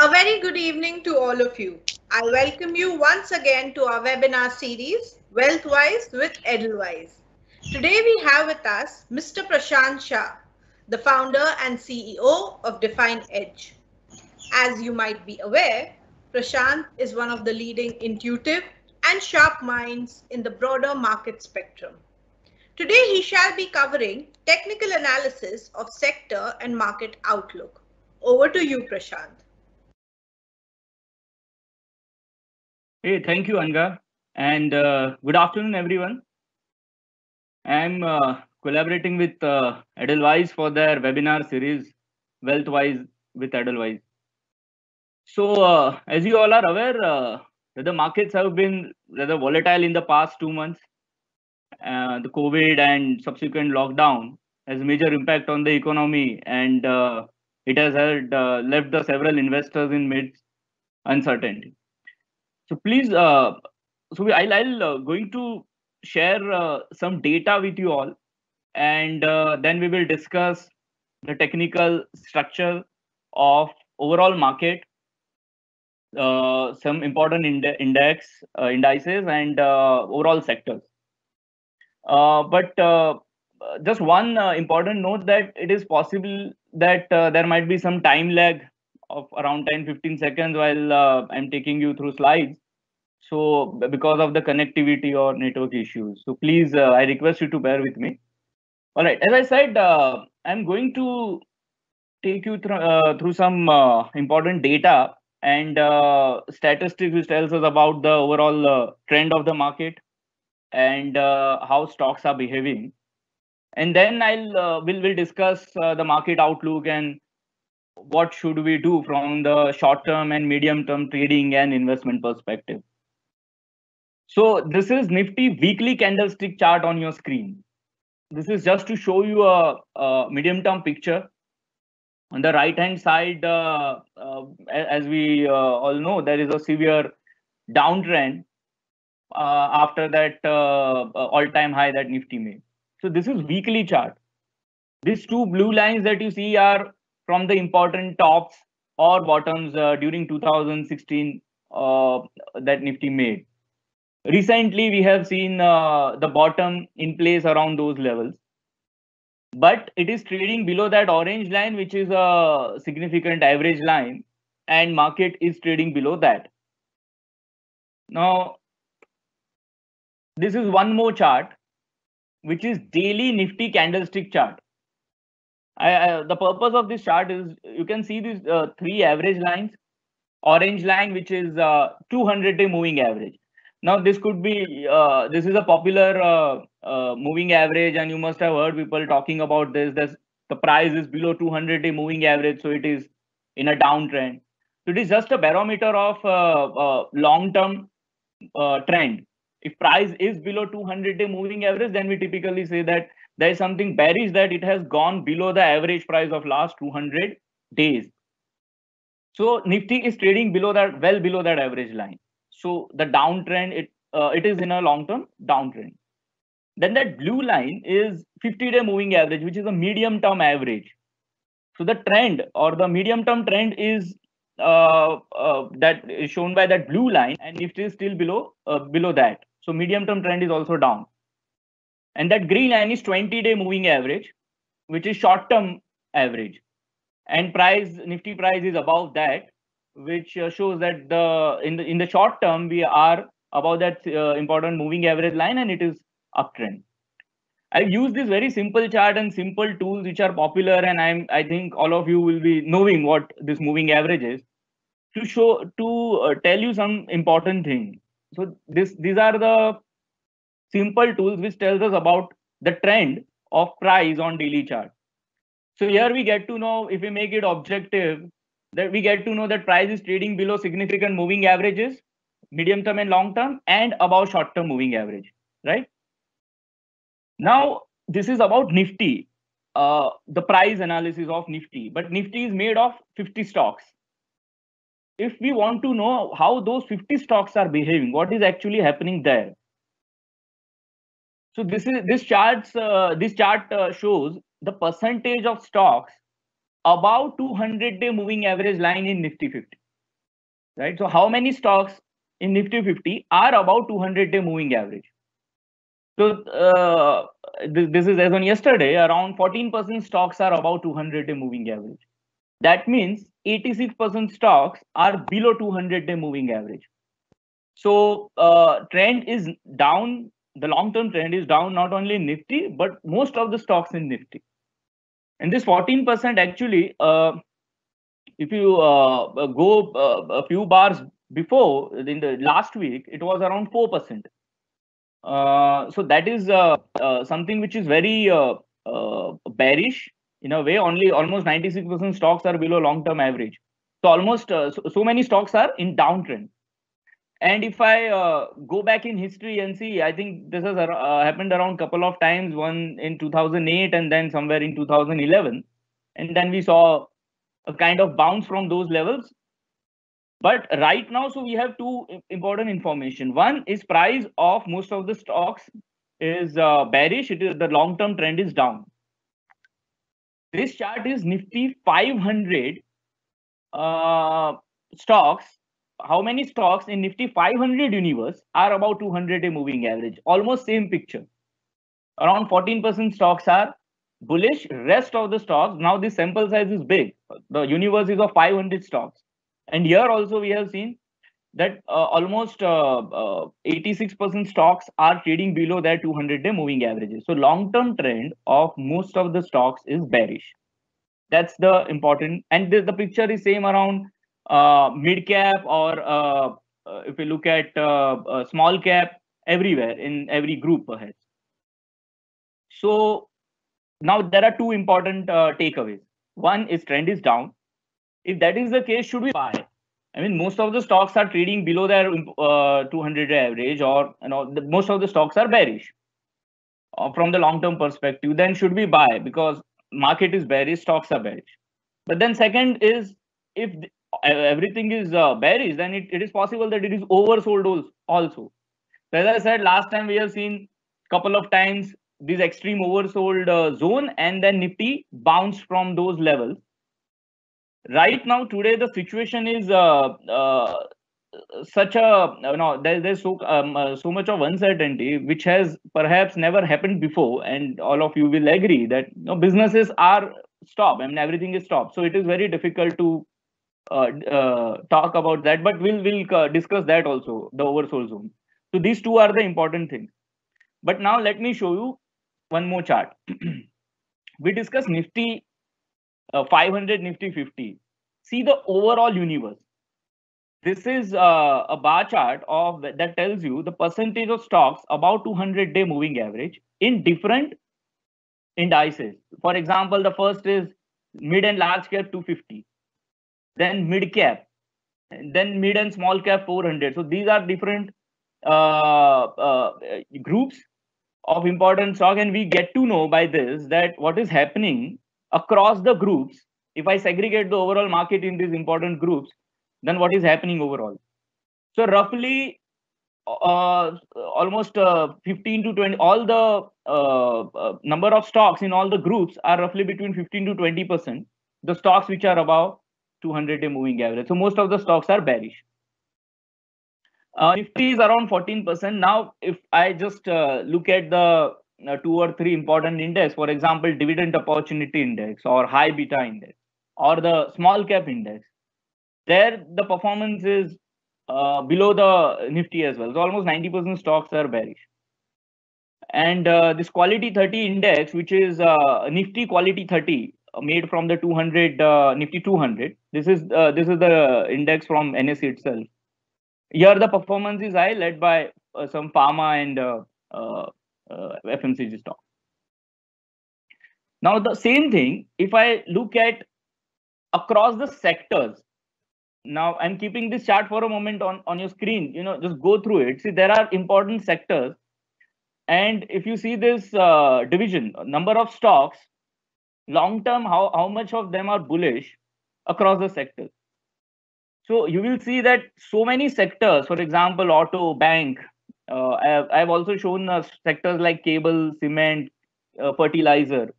A very good evening to all of you. I welcome you once again to our webinar series, WealthWise with Edelweiss. Today we have with us Mr. Prashant Shah, the founder and CEO of Definedge. As you might be aware, Prashant is one of the leading intuitive and sharp minds in the broader market spectrum. Today he shall be covering technical analysis of sector and market outlook. Over to you, Prashant. Hey, thank you, Anga, and good afternoon, everyone. I'm collaborating with Edelweiss for their webinar series, WealthWise with Edelweiss. So, as you all are aware, the markets have been rather volatile in the past 2 months. The COVID and subsequent lockdown has a major impact on the economy, and it has left the several investors in midst uncertainty. So please, I'll going to share some data with you all, and then we will discuss the technical structure of overall market, some important indices, and overall sectors. But just one important note that it is possible that there might be some time lag of around 10-15 seconds while I'm taking you through slides, so because of the connectivity or network issues. So please, I request you to bear with me. All right, as I said, I'm going to take you through some important data and statistics which tells us about the overall trend of the market and how stocks are behaving. And then we'll discuss the market outlook and what should we do from the short-term and medium-term trading and investment perspective. So this is Nifty weekly candlestick chart on your screen. This is just to show you a medium-term picture. On the right-hand side, as we all know, there is a severe downtrend after that all-time high that Nifty made. So this is weekly chart. These two blue lines that you see are from the important tops or bottoms during 2016 that Nifty made. Recently, we have seen the bottom in place around those levels, but it is trading below that orange line, which is a significant average line, and market is trading below that. Now, this is one more chart, which is daily Nifty candlestick chart. The purpose of this chart is you can see these three average lines. Orange line, which is 200-day moving average. Now this could be this is a popular moving average, and you must have heard people talking about this. The price is below 200-day moving average, so it is in a downtrend. So it is just a barometer of long-term trend. If price is below 200-day moving average, then we typically say that there is something bearish, that it has gone below the average price of last 200 days. So Nifty is trading below that, well below that average line. So the downtrend, it is in a long-term downtrend. Then that blue line is 50-day moving average, which is a medium-term average. So the trend or the medium-term trend is that is shown by that blue line, and Nifty is still below that. So medium-term trend is also down. And that green line is 20-day moving average, which is short-term average. And Nifty price is above that, which shows that in the short term, we are above that important moving average line, and it is uptrend. I use this very simple chart and simple tools which are popular, and I think all of you will be knowing what this moving average is, to show, to tell you some important thing. So these are the simple tools which tells us about the trend of price on daily chart. So here we get to know, if we make it objective, that we get to know that price is trading below significant moving averages, medium term and long term, and above short term moving average, right? Now, this is about Nifty, the price analysis of Nifty, but Nifty is made of 50 stocks. If we want to know how those 50 stocks are behaving, what is actually happening there? So this chart shows the percentage of stocks above 200-day moving average line in Nifty 50, right? So how many stocks in Nifty 50 are above 200-day moving average? So this is as on yesterday, around 14% stocks are above 200-day moving average. That means 86% stocks are below 200-day moving average. So trend is down. The long-term trend is down not only in Nifty, but most of the stocks in Nifty. And this 14% actually, if you go a few bars before, in the last week, it was around 4%. So that is something which is very bearish in a way. Only almost 96% stocks are below long-term average. So almost so many stocks are in downtrend. And if I go back in history and see, I think this has happened around a couple of times, one in 2008 and then somewhere in 2011. And then we saw a kind of bounce from those levels. But right now, so we have two important information. One is price of most of the stocks is bearish. It is the long-term trend is down. This chart is Nifty 500 stocks. How many stocks in Nifty 500 universe are about 200-day moving average? Almost same picture. Around 14% stocks are bullish. Rest of the stocks, now the sample size is big. The universe is of 500 stocks. And here also we have seen that almost 86% stocks are trading below their 200-day moving averages. So long-term trend of most of the stocks is bearish. That's the important. And the picture is same around mid cap, or if you look at small cap, everywhere in every group perhaps. So now there are two important takeaways. One is trend is down. If that is the case, should we buy? I mean, most of the stocks are trading below their 200 average, or you know, most of the stocks are bearish from the long-term perspective. Then should we buy? Because market is bearish, stocks are bearish. But then second is, if everything is bearish, then it is possible that it is oversold also. So as I said, last time we have seen a couple of times this extreme oversold zone, and then Nifty bounced from those levels. Right now, today, the situation is such a, you know, there's so much of uncertainty, which has perhaps never happened before. And all of you will agree that, you know, businesses are stopped. I mean, everything is stopped. So it is very difficult to talk about that, but we'll discuss that also, the oversold zone. So these two are the important things. But now let me show you one more chart. We discussed Nifty 500, Nifty 50. See the overall universe. This is a bar chart of that tells you the percentage of stocks about 200-day moving average in different indices. For example, the first is mid and large cap 250. Then mid cap, then mid and small cap 400. So these are different groups of important stock, and we get to know by this that what is happening across the groups. If I segregate the overall market in these important groups, then what is happening overall? So roughly almost 15 to 20, all the number of stocks in all the groups are roughly between 15 to 20%, the stocks which are above 200-day moving average. So most of the stocks are bearish. Nifty is around 14%. Now, if I just look at the two or three important index, for example, dividend opportunity index or high beta index or the small cap index, there the performance is below the Nifty as well. So almost 90% stocks are bearish. And this quality 30 index, which is Nifty quality 30, made from the 200 Nifty 200. This is the index from NSE itself. Here the performance is high, led by some pharma and FMCG stock. Now the same thing, if I look at across the sectors. Now I'm keeping this chart for a moment on your screen. You know, just go through it. See, there are important sectors, and if you see this division, number of stocks. Long term, how much of them are bullish across the sectors? So you will see that so many sectors, for example, auto, bank. I've also shown sectors like cable, cement, fertilizer.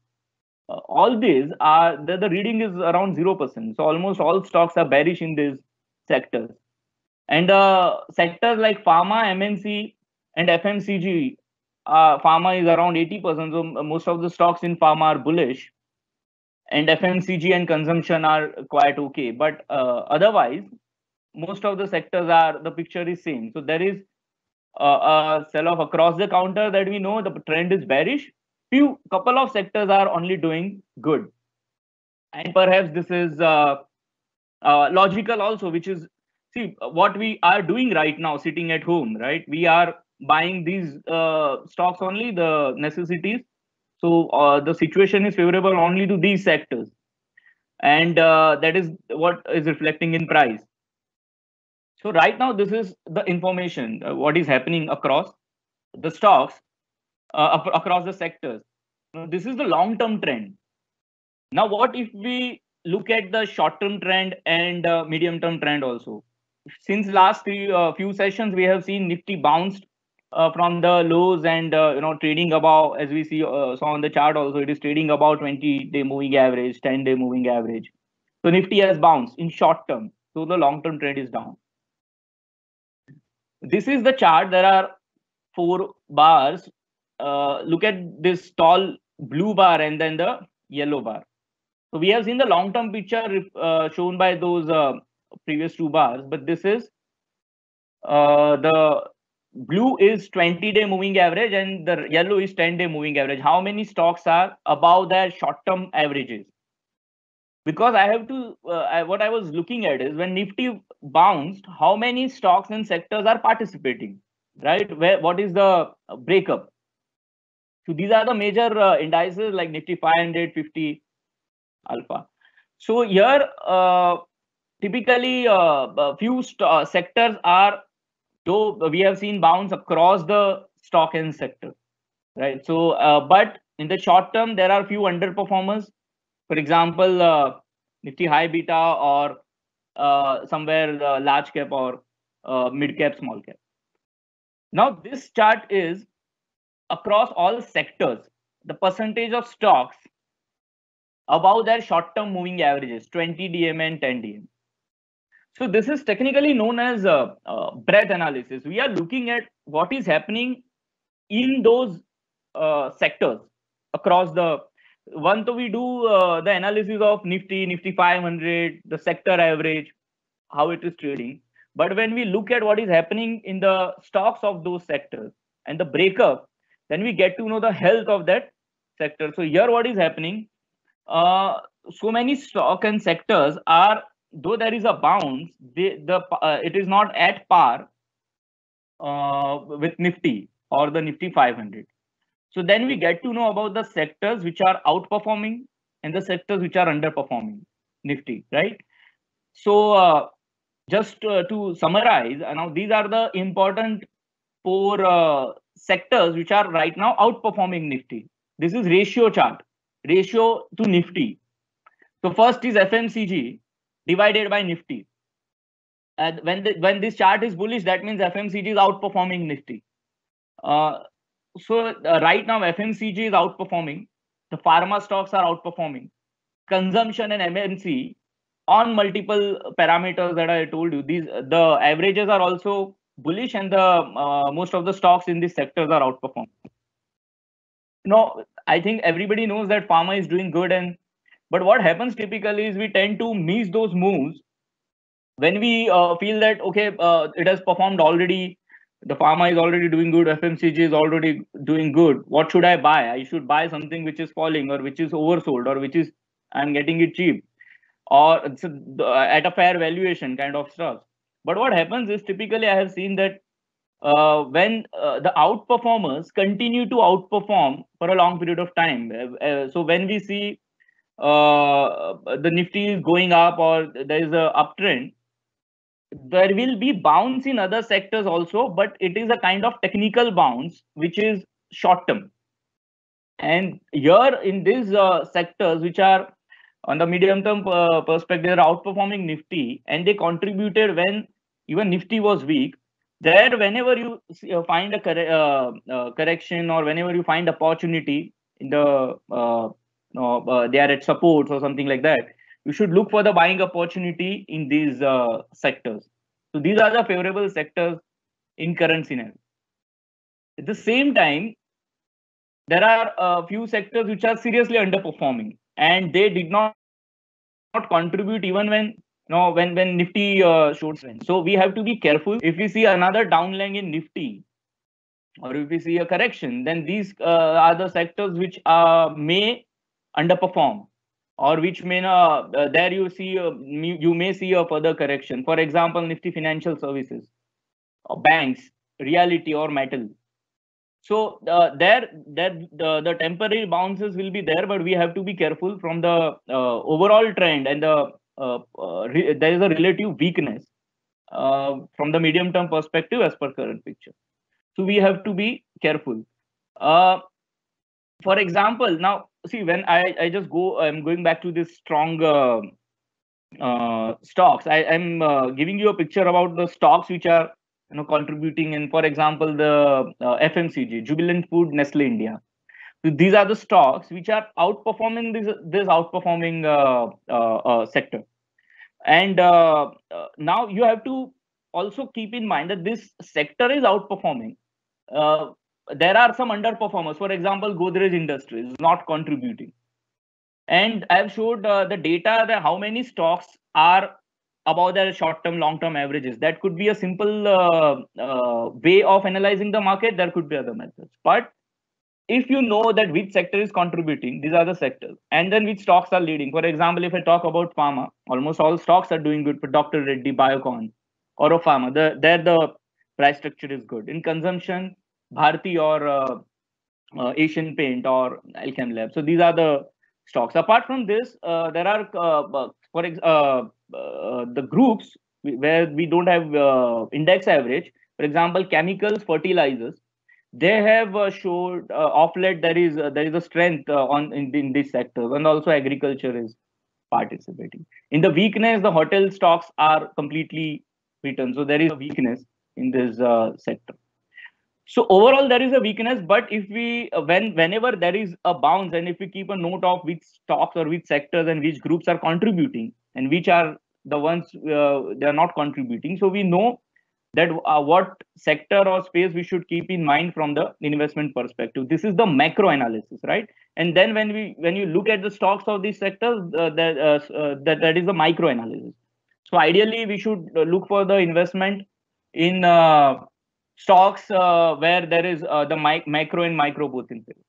all these are the reading is around 0%. So almost all stocks are bearish in these sectors. And sectors like pharma, MNC, and FMCG, pharma is around 80%. So most of the stocks in pharma are bullish, and FMCG and consumption are quite okay. But otherwise, most of the sectors are, the picture is same. So there is a sell-off across the counter that we know. The trend is bearish. Couple of sectors are only doing good. And perhaps this is logical also, which is, see, what we are doing right now, sitting at home, right? We are buying these stocks only, the necessities. So the situation is favorable only to these sectors. And that is what is reflecting in price. So right now, this is the information, what is happening across the stocks, across the sectors. This is the long-term trend. Now, what if we look at the short-term trend and medium-term trend also? Since last few sessions, we have seen Nifty bounced from the lows and trading above, as we see saw on the chart also, it is trading about 20-day moving average, 10-day moving average. So Nifty has bounced in short term. So the long-term trend is down. This is the chart. There are four bars. Look at this tall blue bar and then the yellow bar. So we have seen the long-term picture shown by those previous two bars, but this is the blue is 20-day moving average and the yellow is 10-day moving average. How many stocks are above their short-term averages? Because I have to, what I was looking at is when Nifty bounced, how many stocks and sectors are participating, right? What is the breakup? So these are the major indices like Nifty 500, 50, Alpha. So here, typically, a few sectors are, though we have seen bounce across the stock and sector, right? So, but in the short term, there are few underperformers. For example, Nifty high beta or somewhere large cap or mid cap, small cap. Now, this chart is across all sectors, the percentage of stocks above their short-term moving averages, 20 DMA and 10 DMA. So this is technically known as breadth analysis. We are looking at what is happening in those sectors across the one. So we do the analysis of Nifty, Nifty 500, the sector average, how it is trading. But when we look at what is happening in the stocks of those sectors and the breakup, then we get to know the health of that sector. So here what is happening, so many stock and sectors are, though there is a bounce, it is not at par with Nifty or the Nifty 500. So then we get to know about the sectors which are outperforming and the sectors which are underperforming Nifty, right? So just to summarize, now these are the important four sectors which are right now outperforming Nifty. This is ratio chart, ratio to Nifty. So first is FMCG divided by Nifty. And when this chart is bullish, that means FMCG is outperforming Nifty. Right now FMCG is outperforming. The pharma stocks are outperforming. Consumption and MNC on multiple parameters that I told you. These the averages are also bullish and the most of the stocks in these sectors are outperforming. Now, I think everybody knows that pharma is doing good, but what happens typically is we tend to miss those moves when we feel that, okay, it has performed already, the pharma is already doing good, FMCG is already doing good. What should I buy? I should buy something which is falling or which is oversold or which is, I'm getting it cheap or it's at a fair valuation kind of stuff. But what happens is typically I have seen that when the outperformers continue to outperform for a long period of time. So when we see the Nifty is going up or there is an uptrend, there will be bounce in other sectors also, but it is a kind of technical bounce, which is short term. And here in these sectors, which are on the medium term perspective, they are outperforming Nifty and they contributed when even Nifty was weak. There, whenever you find a correction or whenever you find opportunity in the they are at supports or something like that, you should look for the buying opportunity in these sectors. So these are the favorable sectors in current scenario. At the same time, there are a few sectors which are seriously underperforming, and they did not contribute even when Nifty showed strength. So we have to be careful. If we see another downline in Nifty, or if we see a correction, then these are the sectors which may underperform, or which may not. There you see, you may see a further correction. For example, Nifty Financial Services, banks, realty, or metal. So the temporary bounces will be there, but we have to be careful from the overall trend, and the there is a relative weakness from the medium-term perspective as per current picture. So we have to be careful. For example, now see, when I'm going back to this strong stocks. I'm giving you a picture about the stocks which are contributing. And for example, the FMCG, Jubilant Food, Nestle India. So these are the stocks which are outperforming this outperforming sector. And now you have to also keep in mind that this sector is outperforming. There are some underperformers. For example, Godrej Industries is not contributing. And I have showed the data that how many stocks are above their short-term, long-term averages. That could be a simple way of analyzing the market. There could be other methods. But if you know that which sector is contributing, these are the sectors, and then which stocks are leading. For example, if I talk about pharma, almost all stocks are doing good. For Dr. Reddy, Biocon, Auropharma, there the price structure is good. In consumption, Bharti or Asian Paint or Alchem Lab. So these are the stocks. Apart from this, there are the groups where we don't have index average. For example, chemicals, fertilizers. They have showed off late there is a strength in this sector, and also agriculture is participating. In the weakness, the hotel stocks are completely returned. So there is a weakness in this sector. So overall, there is a weakness. But if we whenever there is a bounce, and if we keep a note of which stocks or which sectors and which groups are contributing and which are the ones they are not contributing, so we know that what sector or space we should keep in mind from the investment perspective. This is the macro analysis, right? And then when you look at the stocks of these sectors, that is the micro analysis. So ideally, we should look for the investment in stocks where there is the macro and micro both in favor.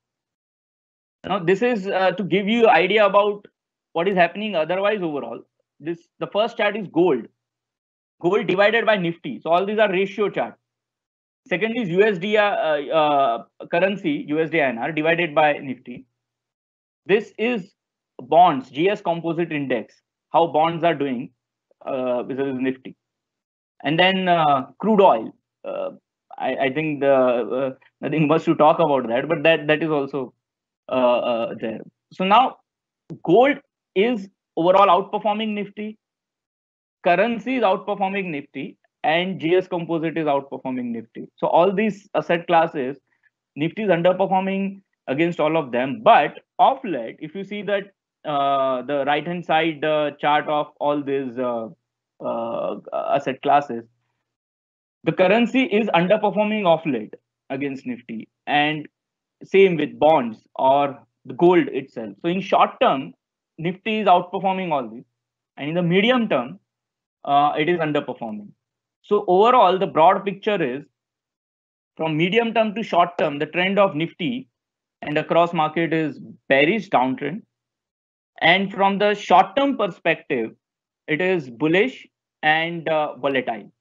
Now, this is to give you idea about what is happening otherwise overall. The first chart is gold. Gold divided by Nifty. So all these are ratio chart. Second is USD currency, USD INR divided by Nifty. This is bonds, GS Composite Index, how bonds are doing vis-a-vis Nifty. And then crude oil. I think nothing much to talk about that, but that is also there. So now gold is overall outperforming Nifty. Currency is outperforming Nifty, and GS Composite is outperforming Nifty. So all these asset classes, Nifty is underperforming against all of them. But of late, if you see that the right-hand side chart of all these asset classes, the currency is underperforming of late against Nifty, and same with bonds or the gold itself. So in short term, Nifty is outperforming all these, and in the medium term, it is underperforming. So overall, the broad picture is from medium term to short term, the trend of Nifty and across market is bearish downtrend. And from the short term perspective, it is bullish and volatile.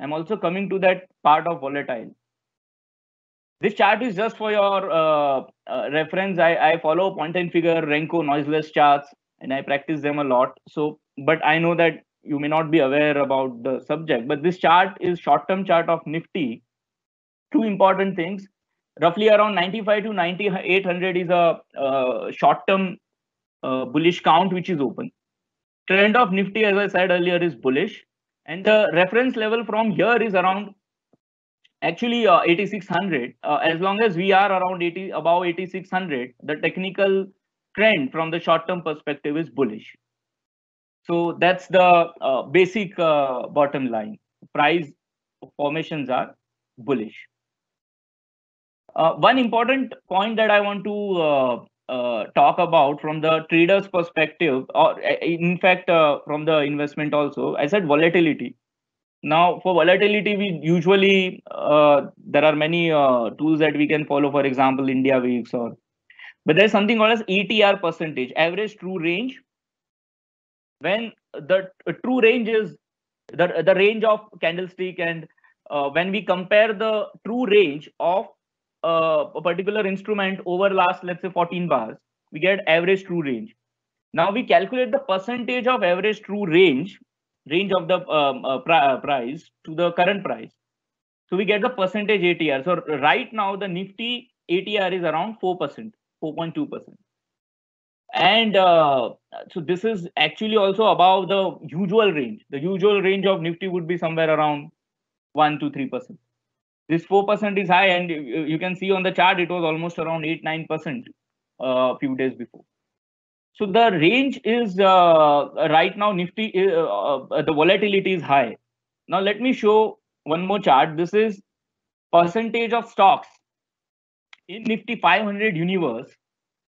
I'm also coming to that part of volatile. This chart is just for your reference. I follow point and figure, Renko, noiseless charts, and I practice them a lot. So, but I know that you may not be aware about the subject, but this chart is short-term chart of Nifty. Two important things: roughly around 95 to 9800 is a short-term bullish count which is open. Trend of Nifty, as I said earlier, is bullish, and the reference level from here is around actually 8600. As long as we are around above 8600, the technical trend from the short-term perspective is bullish. So that's the basic bottom line. Price formations are bullish. One important point that I want to talk about from the trader's perspective, or in fact, from the investment also, I said volatility. Now, for volatility, we usually, there are many tools that we can follow, for example, India Weeks, or, but there's something called as ATR percentage, average true range. When the true range is the range of candlestick, and when we compare the true range of a particular instrument over last, let's say 14 bars, we get average true range. Now we calculate the percentage of average true range, of the price to the current price. So we get the percentage ATR. So right now the Nifty ATR is around 4%, 4.2%. And so this is actually also above the usual range. The usual range of Nifty would be somewhere around 1 to 3%. This 4% is high, and you can see on the chart, it was almost around 8-9% a few days before. So the range is right now Nifty, the volatility is high. Now let me show one more chart. This is percentage of stocks in Nifty 500 universe,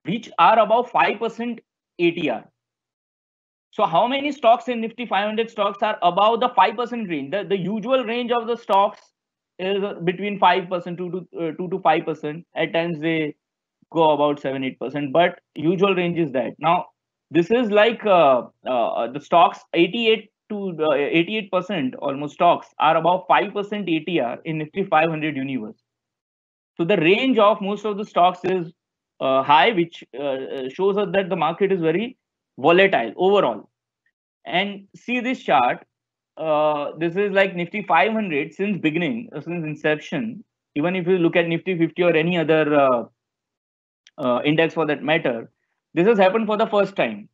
which are above 5% ATR. So how many stocks in Nifty 500 stocks are above the 5% range? The usual range of the stocks is between 5%, 2 to 5%. At times they go about 7-8%, but usual range is that. Now this is like the stocks 88% almost stocks are above 5% ATR in Nifty 500 universe. So the range of most of the stocks is high, which shows us that the market is very volatile overall. And see this chart. This is like Nifty 500 since beginning, since inception. Even if you look at Nifty 50 or any other index for that matter, this has happened for the first time.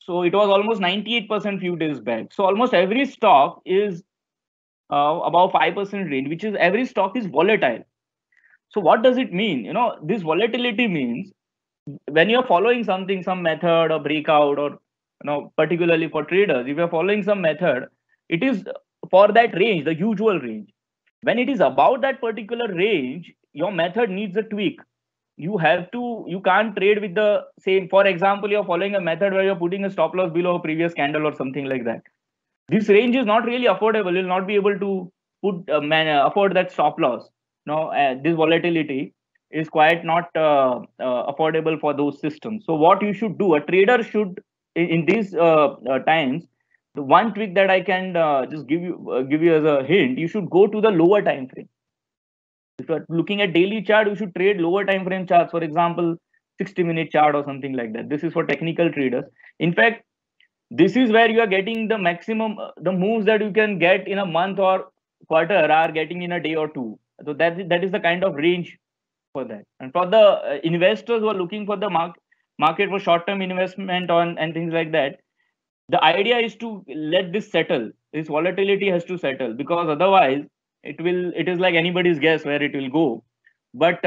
So it was almost 98% few days back. So almost every stock is about 5% range, which is every stock is volatile. So what does it mean? You know, this volatility means when you're following something, some method or breakout, or, you know, particularly for traders, if you're following some method, it is for that range, the usual range. When it is about that particular range, your method needs a tweak. You have to, you can't trade with the same. For example, you're following a method where you're putting a stop loss below a previous candle or something like that. This range is not really affordable. You'll not be able to put afford that stop loss. No, this volatility is quite not affordable for those systems. So what you should do, a trader should, in these times, the one trick that I can just give you as a hint, you should go to the lower time frame. If you're looking at daily chart, you should trade lower time frame charts, for example, 60-minute chart or something like that. This is for technical traders. In fact, this is where you are getting the maximum, the moves that you can get in a month or quarter are getting in a day or two. So that is the kind of range for that. And for the investors who are looking for the market for short-term investment on and things like that, the idea is to let this settle. This volatility has to settle, because otherwise it is like anybody's guess where it will go. But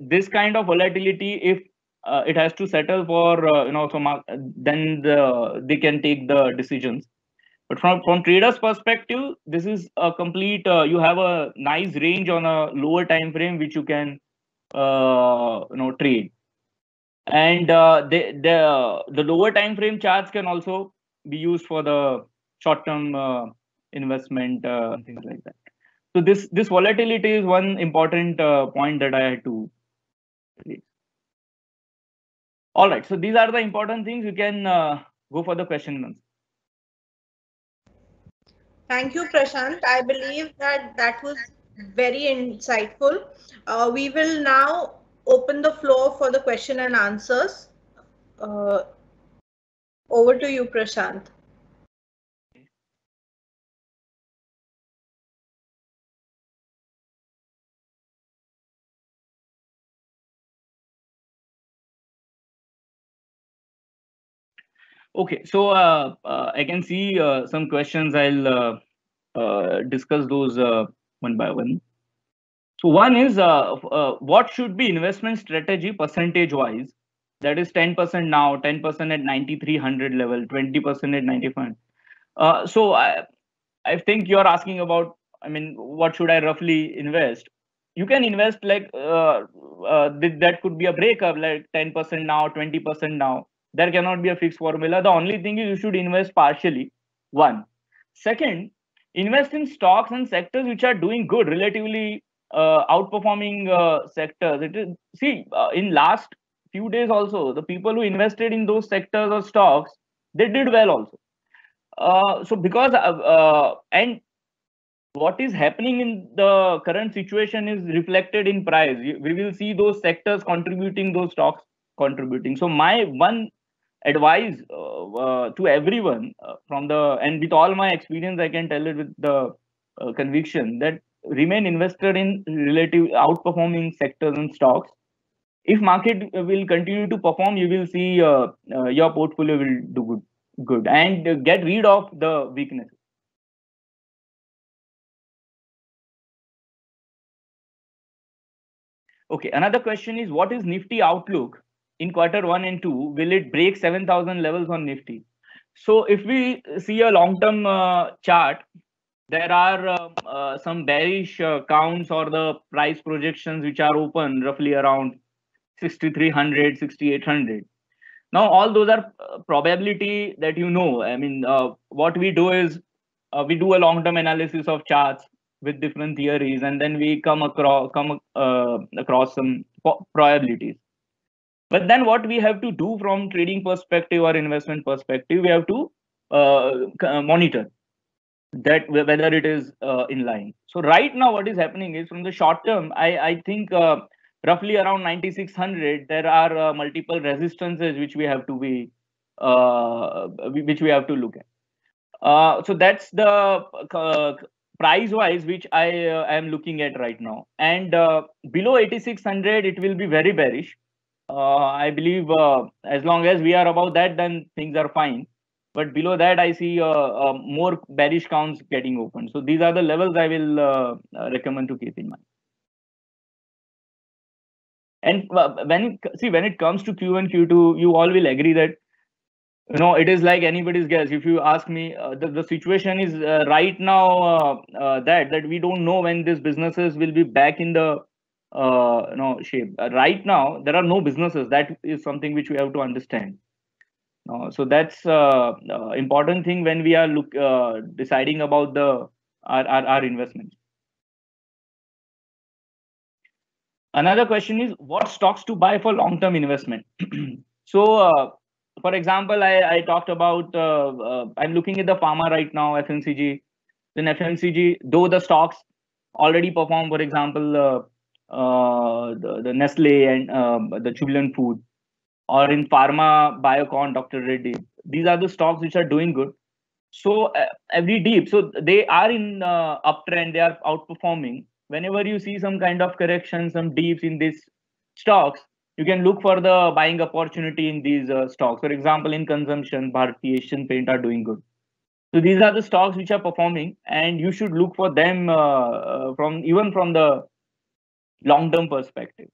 this kind of volatility, if it has to settle for you know, so then they can take the decisions. But from traders' perspective, this is a complete, you have a nice range on a lower time frame which you can you know, trade. And the lower time frame charts can also be used for the short term investment and things like that. So this volatility is one important point that I had to raise. All right, so these are the important things. You can go for the question and answer. Thank you, Prashant. I believe that was very insightful. We will now open the floor for the question and answers. Over to you, Prashant. Okay, so I can see some questions. I'll discuss those one by one. So one is what should be investment strategy percentage wise That is 10% now, 10% at 9,300 level, 20% at 95. So I think you're asking about, I mean, what should I roughly invest? You can invest like, that could be a breakup, like 10% now, 20% now. There cannot be a fixed formula. The only thing is you should invest partially, one. Second, invest in stocks and sectors which are doing good, relatively outperforming sectors. It is, see, in last few days also, the people who invested in those sectors or stocks, they did well also. So because, and what is happening in the current situation is reflected in price. We will see those sectors contributing, those stocks contributing. So my one advice to everyone and with all my experience, I can tell it with the conviction that remain invested in relative outperforming sectors and stocks. If market will continue to perform, you will see your portfolio will do good and get rid of the weaknesses. Okay, another question is, what is Nifty outlook in Q1 and Q2? Will it break 7,000 levels on Nifty? So if we see a long-term chart, there are some bearish counts or the price projections which are open roughly around 6,300, 6,800. Now, all those are probability that you know. I mean, what we do is we do a long-term analysis of charts with different theories, and then we come across some probabilities. But then what we have to do from trading perspective or investment perspective, we have to monitor that whether it is in line. So right now what is happening is from the short term, I think roughly around 9,600, there are multiple resistances which we have to be, look at. So that's the price wise, which I am looking at right now. And below 8,600, it will be very bearish. I believe as long as we are above that, then things are fine. But below that, I see more bearish counts getting open. So these are the levels I will recommend to keep in mind. And when it comes to Q and Q2, you all will agree that, you know, it is like anybody's guess. If you ask me, the situation is right now that we don't know when these businesses will be back in the shape. Right now, there are no businesses. That is something which we have to understand. So that's important thing when we are deciding about the our investments. Another question is, what stocks to buy for long-term investment? So, for example, I talked about, I'm looking at the pharma right now, FMCG. Then FMCG, though the stocks already perform, for example, the Nestle and the Jubilant Food. Or in pharma, Biocon, Dr. Reddy. These are the stocks which are doing good. So every deep, so they are in uptrend, they are outperforming. Whenever you see some kind of correction, some deeps in these stocks, you can look for the buying opportunity in these stocks. For example, in consumption, Bharti, Asian Paint are doing good. So these are the stocks which are performing, and you should look for them even from the long-term perspective.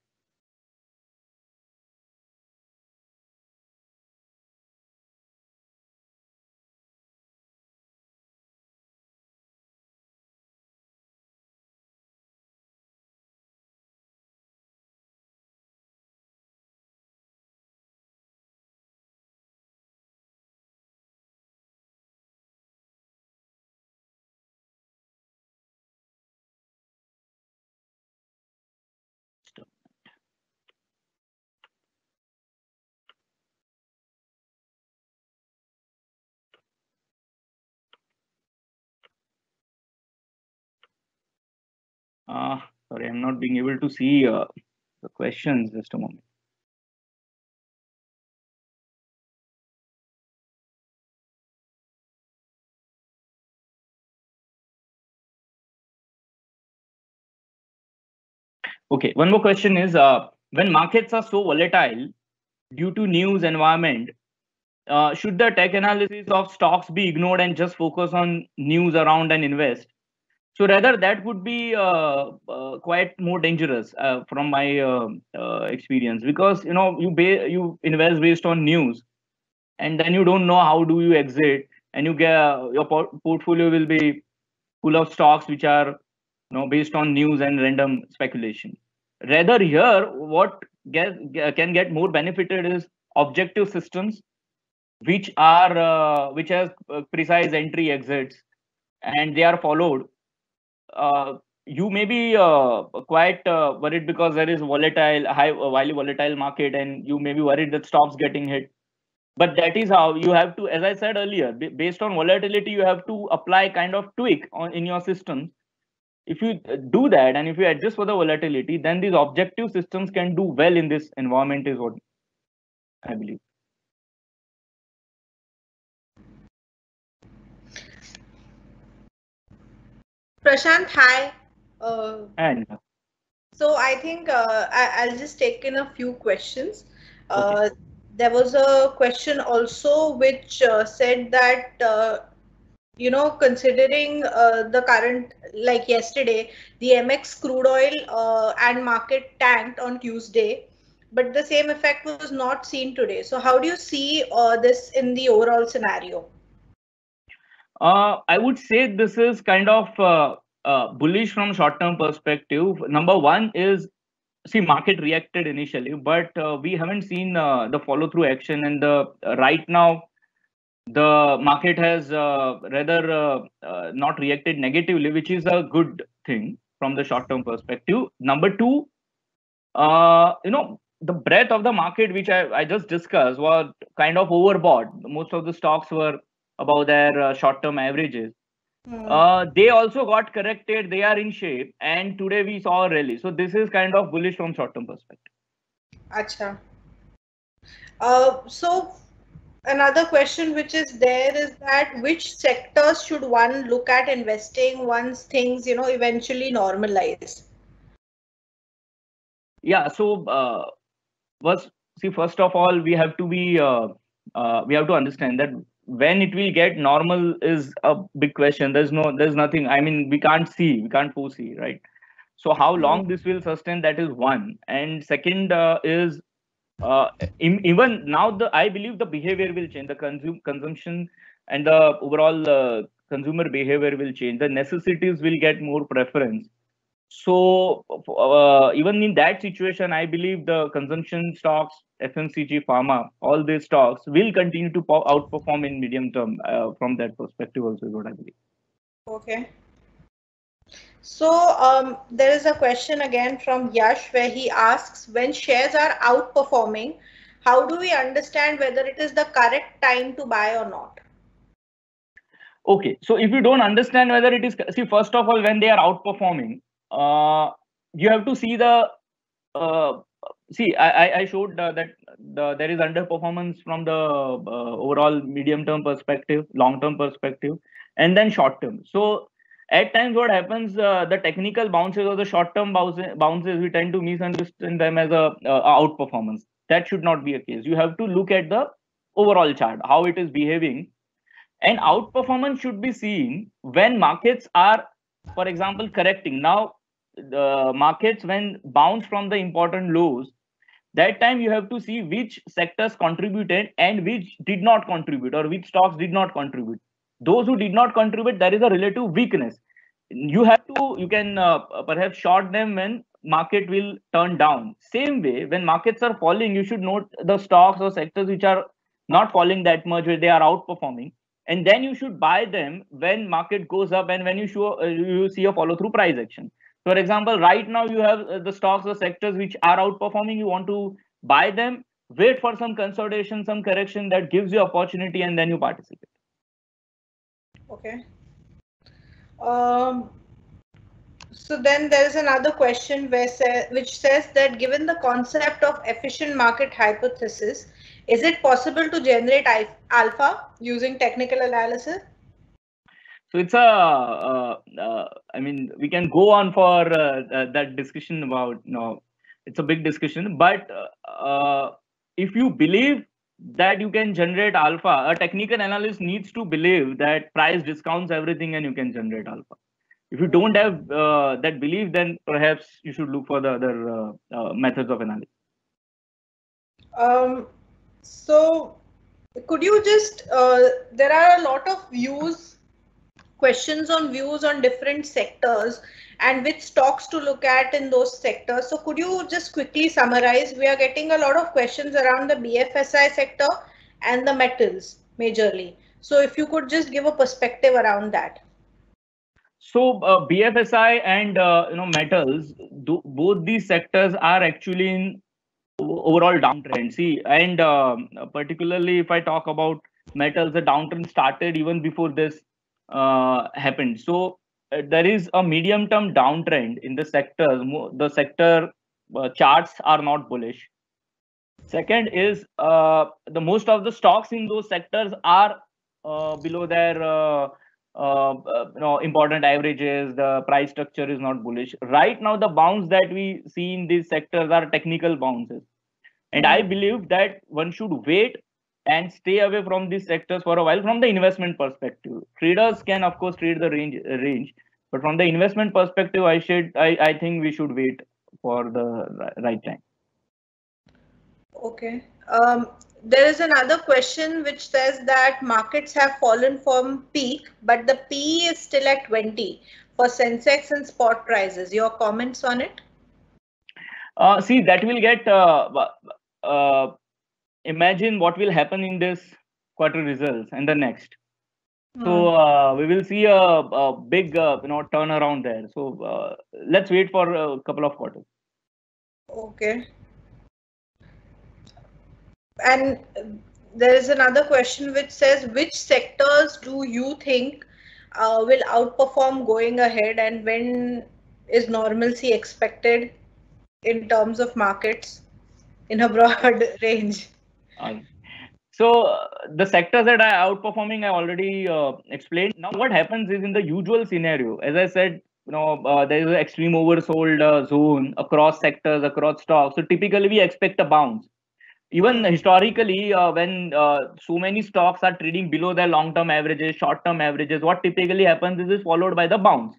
Sorry, I'm not being able to see the questions. Just a moment. Okay, one more question is, when markets are so volatile due to news environment, should the tech analysis of stocks be ignored and just focus on news around and invest? So rather that would be quite more dangerous from my experience, because you invest based on news, and then you don't know how do you exit, and you get your portfolio will be full of stocks which are based on news and random speculation. Rather here, what can get more benefited is objective systems, which are which has precise entry exits, and they are followed. You may be quite worried because there is highly volatile market, and you may be worried that stocks getting hit. But that is how you have to, as I said earlier, based on volatility, you have to apply kind of tweak in your system. If you do that, and if you adjust for the volatility, then these objective systems can do well in this environment, is what I believe. Prashant, hi. So I think I'll just take in a few questions. Okay. There was a question also which said that, considering the current, like yesterday, the MX crude oil and market tanked on Tuesday, but the same effect was not seen today. So how do you see this in the overall scenario? I would say this is kind of bullish from short-term perspective. Number one is, see, market reacted initially, but we haven't seen the follow-through action, and the right now the market has rather not reacted negatively, which is a good thing from the short-term perspective. Number two, the breadth of the market, which I just discussed, was kind of overbought. Most of the stocks were about their short-term averages. Mm. They also got corrected. They are in shape, and today we saw a rally. So this is kind of bullish from short-term perspective. Acha. So another question which is there is that which sectors should one look at investing once things eventually normalize? Yeah. So first of all, we have to be understand that. When it will get normal is a big question. There's nothing. I mean, we can't foresee, right? So how long this will sustain? That is one. And second is even now I believe the behavior will change. The consumption and the overall consumer behavior will change. The necessities will get more preference. So even in that situation, I believe the consumption stocks, FMCG, pharma, all these stocks will continue to outperform in medium term from that perspective also is what I believe. Okay. So there is a question again from Yash where he asks, when shares are outperforming, how do we understand whether it is the correct time to buy or not? Okay. So if you don't understand whether it is, first of all, when they are outperforming, you have to see the I showed that there is underperformance from the overall medium term perspective, long term perspective, and then short term. So at times what happens, the technical bounces or the short term bounces, we tend to misunderstand them as a outperformance. That should not be a case. You have to look at the overall chart, how it is behaving, and outperformance should be seen when markets are, for example, correcting. Now the markets when bounce from the important lows, that time you have to see which sectors contributed and which did not contribute, or which stocks did not contribute. Those who did not contribute, there is a relative weakness. You can perhaps short them when market will turn down. Same way, when markets are falling, you should note the stocks or sectors which are not falling that much, where they are outperforming. And then you should buy them when market goes up and when you see a follow-through price action. For example, right now you have the stocks or sectors which are outperforming. You want to buy them, wait for some consolidation, some correction that gives you opportunity, and then you participate. Okay. So then there is another question which says that given the concept of efficient market hypothesis, is it possible to generate alpha using technical analysis? So it's we can go on for that discussion about, it's a big discussion, but if you believe that you can generate alpha, a technical analyst needs to believe that price discounts everything and you can generate alpha. If you don't have that belief, then perhaps you should look for the other methods of analysis. So could you just, there are a lot of views, questions on views on different sectors and which stocks to look at in those sectors. So could you just quickly summarize? We are getting a lot of questions around the BFSI sector and the metals majorly. So if you could just give a perspective around that. So BFSI and metals, both these sectors are actually in overall downtrend. See, and particularly if I talk about metals, the downtrend started even before this happened. So there is a medium-term downtrend in the sectors. The sector charts are not bullish. Second is the most of the stocks in those sectors are below their important averages. The price structure is not bullish. Right now, the bounds that we see in these sectors are technical bounces. And I believe that one should wait and stay away from these sectors for a while from the investment perspective. Traders can, of course, trade the range. But from the investment perspective, I think we should wait for the right time. Okay. There is another question which says that markets have fallen from peak, but the PE is still at 20 for Sensex and spot prices. Your comments on it? See, that will get, imagine what will happen in this quarter results and the next. Mm. So we will see a big turnaround there. So let's wait for a couple of quarters. Okay. And there is another question which says, which sectors do you think will outperform going ahead, and when is normalcy expected in terms of markets in a broad range? So the sectors that are outperforming, I already explained. Now what happens is, in the usual scenario, as I said, there is an extreme oversold zone across sectors, across stocks. So typically we expect a bounce. Even historically, when so many stocks are trading below their long-term averages, short-term averages, what typically happens is followed by the bounce.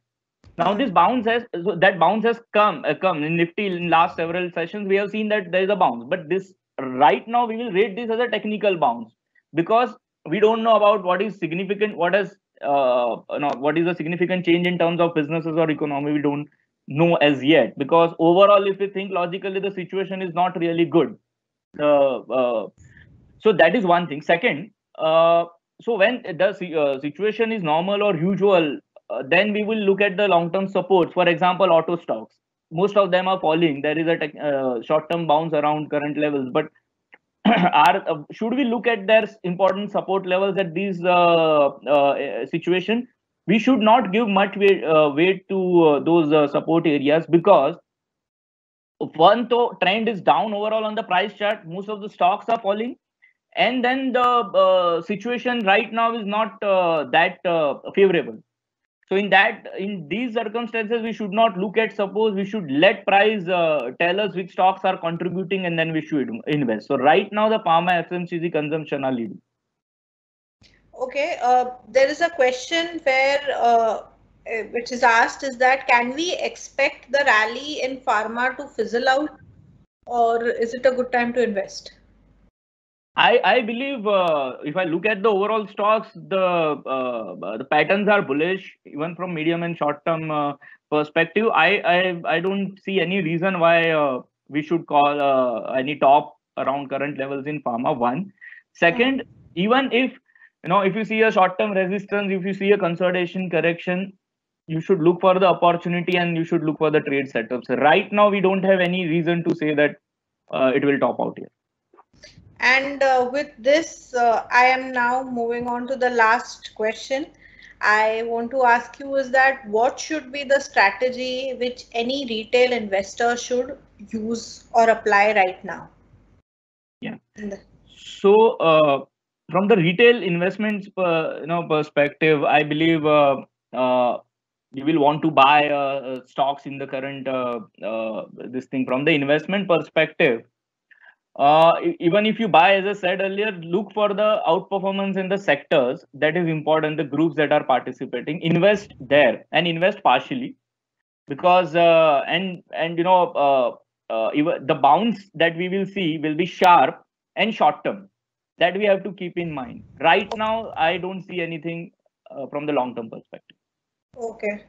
Now, this bounce has come in Nifty. In last several sessions, we have seen that there is a bounce. But this right now, we will rate this as a technical bounce because we don't know about what is significant, what is a significant change in terms of businesses or economy. We don't know as yet, because overall, if you think logically, the situation is not really good. So that is one thing. Second, so when the situation is normal or usual, then we will look at the long-term supports. For example, auto stocks. Most of them are falling. There is a short-term bounce around current levels. But should we look at their important support levels at these situation? We should not give much weight to those support areas, because one, though, trend is down overall on the price chart. Most of the stocks are falling. And then the situation right now is not that favorable. So in these circumstances, we should not look at, suppose we should let price tell us which stocks are contributing, and then we should invest. So right now, the pharma, FMCG, consumption are leading. Okay. There is a question where... which is asked is that, can we expect the rally in pharma to fizzle out, or is it a good time to invest? I believe if I look at the overall stocks, the patterns are bullish even from medium and short term perspective. I don't see any reason why we should call any top around current levels in pharma. One. Second, even if if you see a short term resistance, if you see a consolidation correction, you should look for the opportunity and you should look for the trade setups. Right now, we don't have any reason to say that it will top out here. And with this, I am now moving on to the last question I want to ask you is that, what should be the strategy which any retail investor should use or apply right now? Yeah. So from the retail investments perspective, I believe you will want to buy stocks in the current this thing. From the investment perspective, Even if you buy, as I said earlier, look for the outperformance in the sectors that is important, the groups that are participating, invest there and invest partially, because the bounce that we will see will be sharp and short term. That we have to keep in mind. Right now, I don't see anything from the long term perspective. Okay.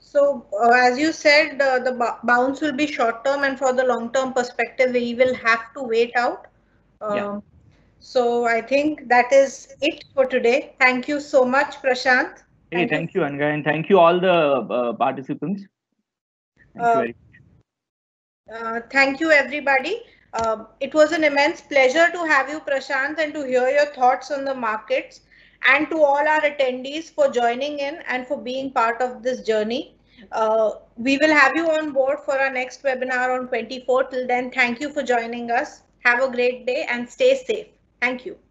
So as you said, the bounce will be short term, and for the long term perspective, we will have to wait out. Yeah. So I think that is it for today. Thank you so much, Prashant. Hey, thank you, Anga, and thank you all the participants. Thank you, everybody. It was an immense pleasure to have you, Prashant, and to hear your thoughts on the markets, and to all our attendees for joining in and for being part of this journey. We will have you on board for our next webinar on 24. Till then, thank you for joining us. Have a great day and stay safe. Thank you.